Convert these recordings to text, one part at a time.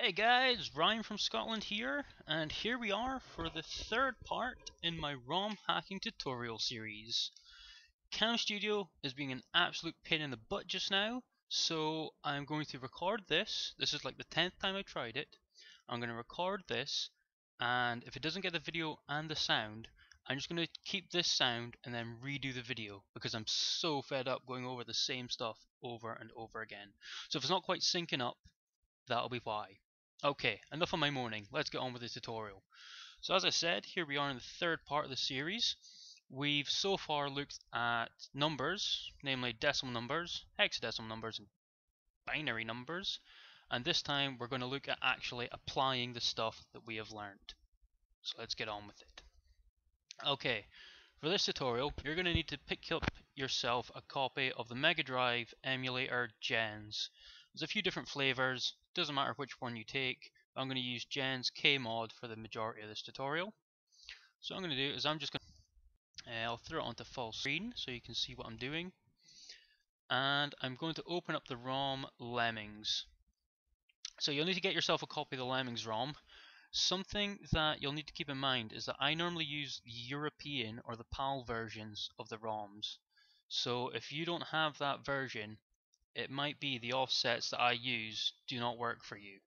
Hey guys, Ryan from Scotland here, and here we are for the third part in my ROM hacking tutorial series. Cam Studio is being an absolute pain in the butt just now, so I'm going to record this. This is like the 10th time I tried it. I'm going to record this, and if it doesn't get the video and the sound, I'm just going to keep this sound and then redo the video because I'm so fed up going over the same stuff over and over again. So if it's not quite syncing up, that'll be why. Okay, enough of my moaning, let's get on with the tutorial. So as I said, here we are in the third part of the series. We've so far looked at numbers, namely decimal numbers, hexadecimal numbers, and binary numbers, and this time we're going to look at actually applying the stuff that we have learned. So let's get on with it. Okay, for this tutorial you're going to need to pick up yourself a copy of the Mega Drive emulator Gens. There's a few different flavors, doesn't matter which one you take. I'm going to use Gens KMod for the majority of this tutorial. So what I'm going to do is I'm just going to I'll throw it onto full screen so you can see what I'm doing, and I'm going to open up the ROM Lemmings. So you'll need to get yourself a copy of the Lemmings ROM. Something that you'll need to keep in mind is that I normally use the European or the PAL versions of the ROMs, so if you don't have that version, it might be the offsets that I use do not work for you.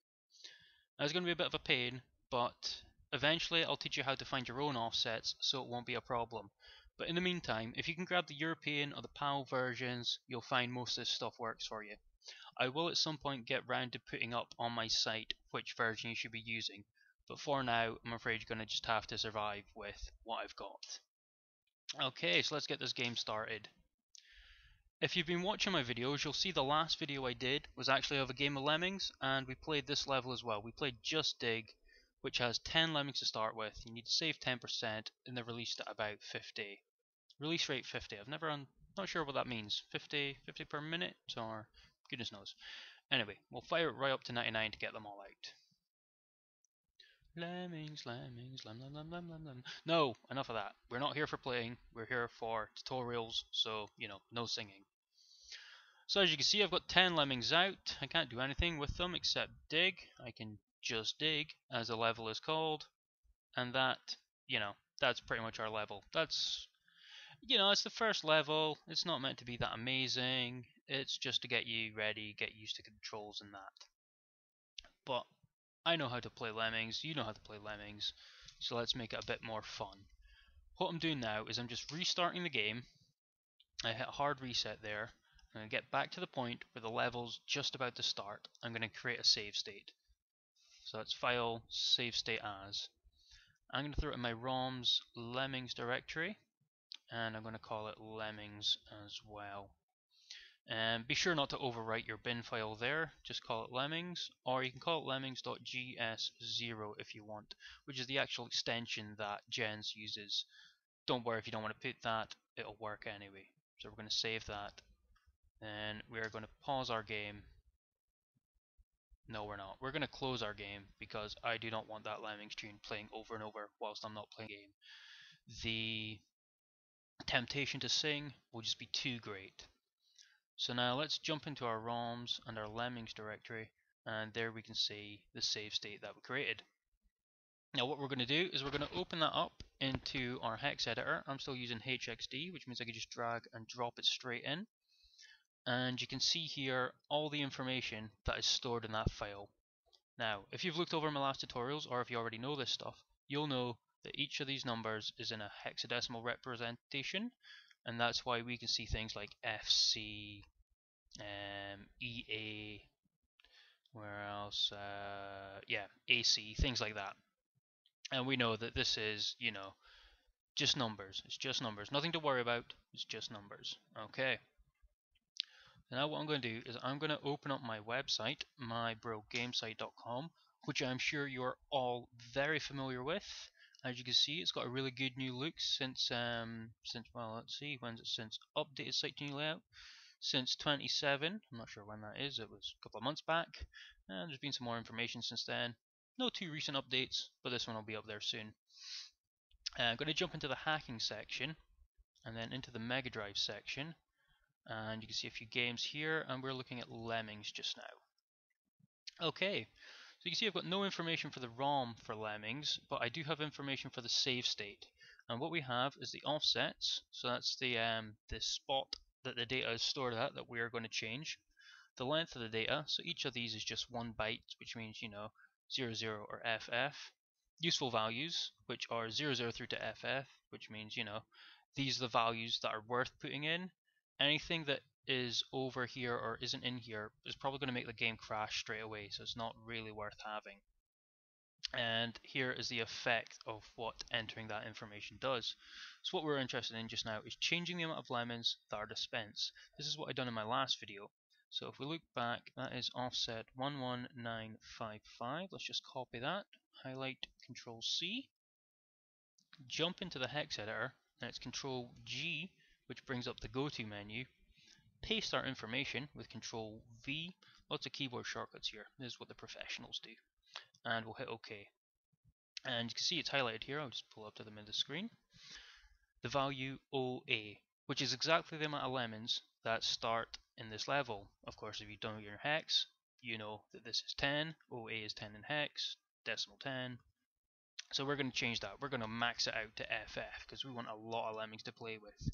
Now, it's going to be a bit of a pain, but eventually I'll teach you how to find your own offsets so it won't be a problem. But in the meantime, if you can grab the European or the PAL versions, you'll find most of this stuff works for you. I will at some point get round to putting up on my site which version you should be using, but for now I'm afraid you're going to just have to survive with what I've got. Okay, so let's get this game started. If you've been watching my videos, you'll see the last video I did was actually of a game of Lemmings, and we played this level as well. We played Just Dig, which has 10 Lemmings to start with. You need to save 10%, and they're released at about 50. Release rate 50. I'm not sure what that means. 50 per minute, or goodness knows. Anyway, we'll fire it right up to 99 to get them all out. Lemmings, Lemmings, Lem, Lem, Lem, Lem, Lem, Lem. No, enough of that. We're not here for playing, we're here for tutorials, so, you know, no singing. So as you can see, I've got 10 Lemmings out. I can't do anything with them except dig. I can just dig, as the level is called, and that, you know, that's pretty much our level. That's, you know, it's the first level. It's not meant to be that amazing. It's just to get you ready, get used to controls and that. But I know how to play Lemmings, you know how to play Lemmings, so let's make it a bit more fun. What I'm doing now is I'm just restarting the game. I hit a hard reset there. I'm going to get back to the point where the level's just about to start. I'm going to create a save state. So that's file, save state as. I'm going to throw it in my ROM's Lemmings directory, and I'm going to call it Lemmings as well. And be sure not to overwrite your bin file there, just call it Lemmings, or you can call it lemmings.gs0 if you want, which is the actual extension that Gens uses. Don't worry if you don't want to put that, it'll work anyway. So we're going to save that, and we're going to pause our game. No, we're not. We're going to close our game because I do not want that Lemmings tune playing over and over whilst I'm not playing the game. The temptation to sing will just be too great. So now let's jump into our ROMs and our Lemmings directory, and there we can see the save state that we created. Now what we're going to do is we're going to open that up into our hex editor. I'm still using HxD, which means I can just drag and drop it straight in, and you can see here all the information that is stored in that file. Now if you've looked over my last tutorials, or if you already know this stuff, you'll know that each of these numbers is in a hexadecimal representation, and that's why we can see things like FC, EA, where else, yeah, AC, things like that. And we know that this is, you know, just numbers. It's just numbers. Nothing to worry about. It's just numbers. Okay. So now what I'm going to do is I'm going to open up my website, mybrillgamesite.com, which I'm sure you're all very familiar with. As you can see, it's got a really good new look since well, let's see, when's it since updated site to new layout? Since 27. I'm not sure when that is. It was a couple of months back, and there's been some more information since then. No too recent updates, but this one will be up there soon. I'm going to jump into the hacking section, and then into the Mega Drive section, and you can see a few games here, and we're looking at Lemmings just now. Okay. So you can see I've got no information for the ROM for Lemmings, but I do have information for the save state. And what we have is the offsets, so that's the spot that the data is stored at that we are going to change. The length of the data, so each of these is just 1 byte, which means, you know, 00 or FF. Useful values, which are 00 through to FF, which means, you know, these are the values that are worth putting in. Anything that is over here or isn't in here is probably going to make the game crash straight away, so it's not really worth having. And here is the effect of what entering that information does. So what we're interested in just now is changing the amount of lemons that are dispensed. This is what I've done in my last video. So if we look back, that is offset 11955. Let's just copy that, highlight, Control C, jump into the hex editor, and it's Control G, which brings up the go-to menu. Paste our information with Control V. Lots of keyboard shortcuts here. This is what the professionals do. And we'll hit OK. And you can see it's highlighted here. I'll just pull up to the middle of the screen. The value OA, which is exactly the amount of lemons that start in this level. Of course, if you've done your hex, you know that this is 10. OA is 10 in hex, decimal 10. So we're going to change that. We're going to max it out to FF because we want a lot of lemmings to play with.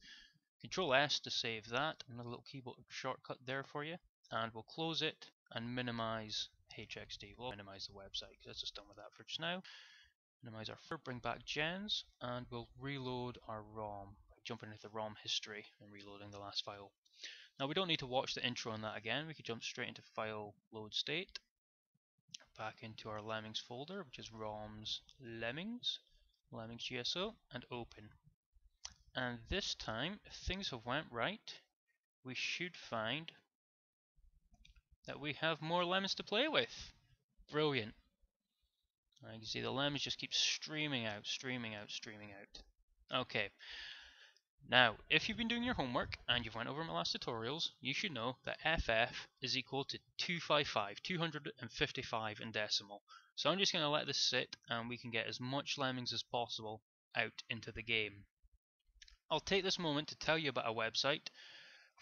Control S to save that, another little keyboard shortcut there for you, and we'll close it and minimize HxD. We'll minimize the website because that's just done with that for just now. Minimize our fur, bring back Gens, and we'll reload our ROM by jumping into the ROM history and reloading the last file. Now we don't need to watch the intro on that again, we could jump straight into file load state, back into our Lemmings folder, which is ROMs Lemmings, Lemmings GSO, and open. And this time, if things have went right, we should find that we have more lemons to play with. Brilliant. I can see the lemons just keep streaming out, streaming out, streaming out. Okay. Now, if you've been doing your homework and you've went over my last tutorials, you should know that FF is equal to 255, 255 in decimal. So I'm just going to let this sit and we can get as much lemmings as possible out into the game. I'll take this moment to tell you about a website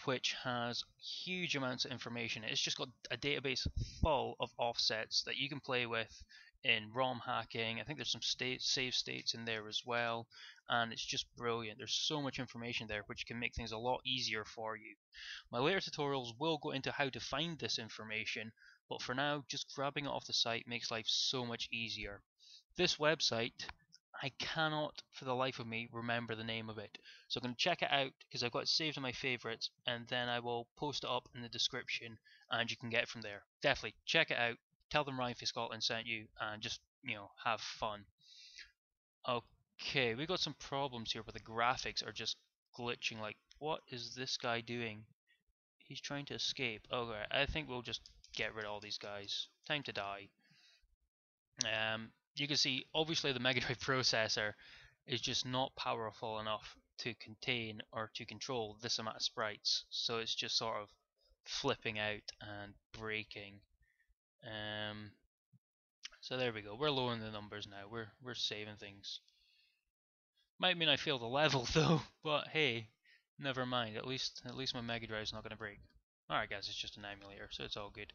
which has huge amounts of information. It's just got a database full of offsets that you can play with in ROM hacking. I think there's some save states in there as well, and it's just brilliant. There's so much information there which can make things a lot easier for you. My later tutorials will go into how to find this information, but for now just grabbing it off the site makes life so much easier. This website, I cannot for the life of me remember the name of it, so I'm going to check it out because I've got it saved in my favorites, and then I will post it up in the description and you can get it from there. Definitely check it out, tell them RyanFaeScotland sent you, and just, you know, have fun. Okay, we've got some problems here, but the graphics are just glitching. Like, what is this guy doing? He's trying to escape. Okay, I think we'll just get rid of all these guys. Time to die. You can see obviously the Mega Drive processor is just not powerful enough to contain or to control this amount of sprites, so it's just sort of flipping out and breaking. So there we go, we're lowering the numbers now, we're saving things. Might mean I failed the level though, but hey, never mind, at least my Mega Drive's not gonna break. Alright guys, it's just an emulator, so it's all good.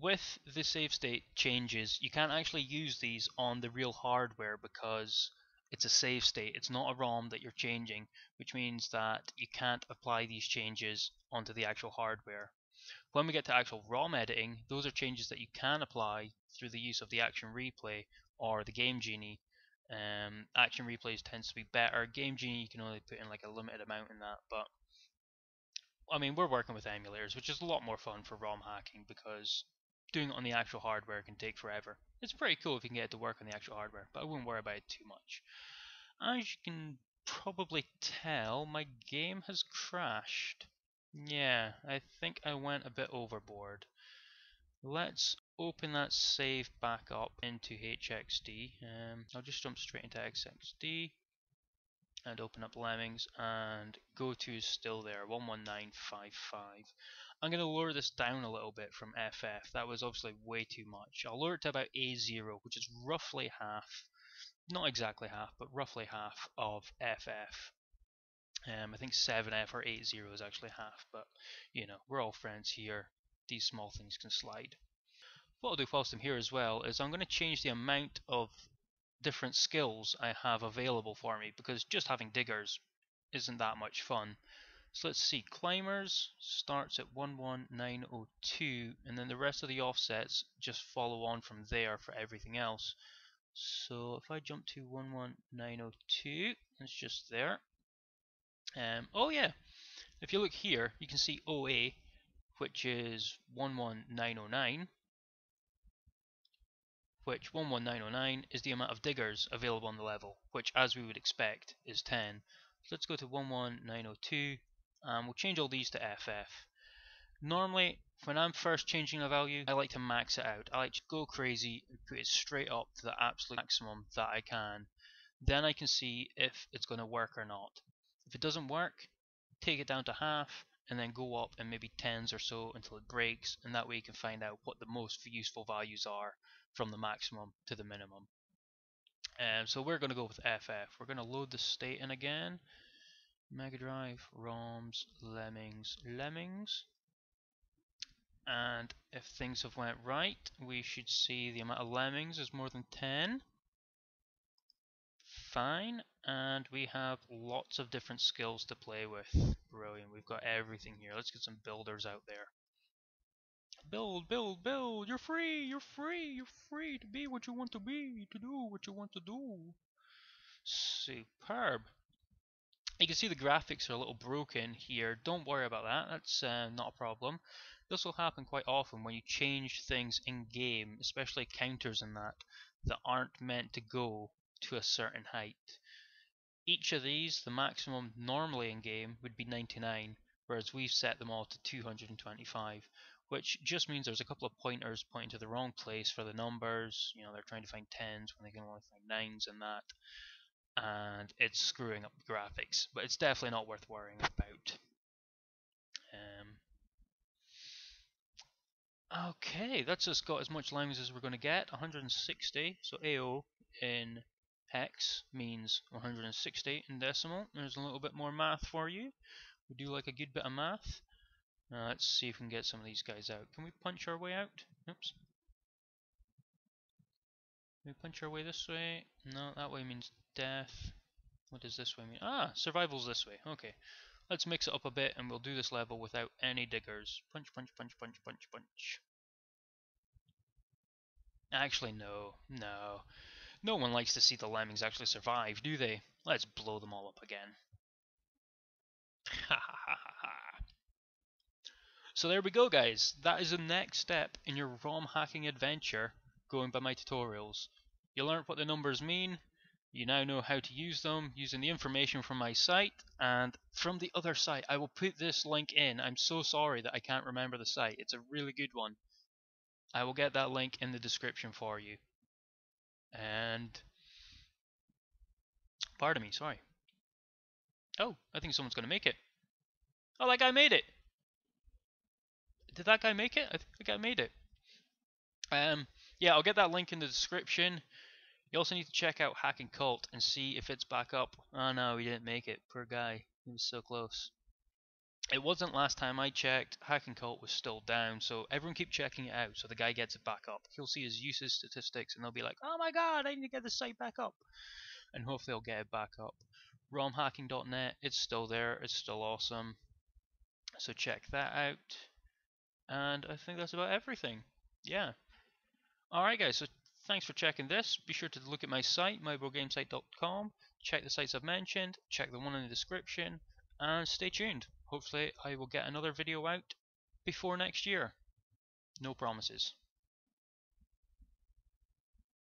With the save state changes, you can't actually use these on the real hardware because it's a save state, it's not a ROM that you're changing, which means that you can't apply these changes onto the actual hardware. When we get to actual ROM editing, those are changes that you can apply through the use of the Action Replay or the Game Genie. Action Replays tends to be better. Game Genie, you can only put in like a limited amount in that, but I mean, we're working with emulators, which is a lot more fun for ROM hacking because doing it on the actual hardware can take forever. It's pretty cool if you can get it to work on the actual hardware, but I wouldn't worry about it too much. As you can probably tell, my game has crashed. Yeah, I think I went a bit overboard. Let's open that save back up into HxD. I'll just jump straight into HxD and open up Lemmings, and go to is still there, 11955. I'm going to lower this down a little bit from FF. That was obviously way too much. I'll lower it to about A0, which is roughly half, not exactly half, but roughly half of FF. I think 7F or 8.0 is actually half, but you know, we're all friends here. These small things can slide. What I'll do whilst I'm here as well is I'm going to change the amount of different skills I have available for me, because just having diggers isn't that much fun. So let's see, climbers starts at 11902, and then the rest of the offsets just follow on from there for everything else. So if I jump to 11902, it's just there. Oh yeah, if you look here you can see OA, which is 11909, which 11909 is the amount of diggers available on the level, which as we would expect is 10. So let's go to 11902 and we'll change all these to FF. Normally when I'm first changing a value I like to max it out. I like to go crazy and put it straight up to the absolute maximum that I can. Then I can see if it's going to work or not. If it doesn't work, take it down to half and then go up and maybe tens or so until it breaks, and that way you can find out what the most useful values are from the maximum to the minimum. So we're going to go with FF. We're going to load the state in again. Mega Drive, ROMs, Lemmings. And if things have went right, we should see the amount of Lemmings is more than 10. Fine, and we have lots of different skills to play with. Brilliant, we've got everything here. Let's get some builders out there. Build, build, build, you're free, you're free, you're free to be what you want to be, to do what you want to do. Superb. You can see the graphics are a little broken here. Don't worry about that, that's not a problem. This will happen quite often when you change things in game, especially counters and that aren't meant to go to a certain height. Each of these, the maximum normally in game would be 99, whereas we've set them all to 225. Which just means there's a couple of pointers pointing to the wrong place for the numbers. You know, they're trying to find tens when they can only find nines and that, and it's screwing up the graphics, but it's definitely not worth worrying about. Okay, that's just got as much lines as we're going to get, 160, so AO in hex means 160 in decimal. There's a little bit more math for you. We do like a good bit of math. Let's see if we can get some of these guys out. Can we punch our way out? Oops. Can we punch our way this way? No, that way means death. What does this way mean? Ah, survival's this way. Okay. Let's mix it up a bit and we'll do this level without any diggers. Punch, punch, punch, punch, punch, punch. Actually, no. No. No one likes to see the Lemmings actually survive, do they? Let's blow them all up again. Ha ha ha ha ha. So there we go guys, that is the next step in your ROM hacking adventure, going by my tutorials. You learned what the numbers mean, you now know how to use them using the information from my site, and from the other site, I will put this link in. I'm so sorry that I can't remember the site, it's a really good one. I will get that link in the description for you. And, pardon me, sorry. Oh, I think someone's going to make it. Oh, that guy made it! Did that guy make it? I think I made it. Yeah, I'll get that link in the description. You also need to check out Hacking Cult and see if it's back up. Oh no, he didn't make it. Poor guy. He was so close. It wasn't last time I checked. Hacking Cult was still down, so everyone keep checking it out so the guy gets it back up. He'll see his usage statistics and they'll be like, oh my god, I need to get the site back up. And hopefully they'll get it back up. romhacking.net, it's still there. It's still awesome. So check that out. And I think that's about everything. Yeah. Alright guys, so thanks for checking this. Be sure to look at my site, mybrillgamesite.com. Check the sites I've mentioned. Check the one in the description. And stay tuned. Hopefully I will get another video out before next year. No promises.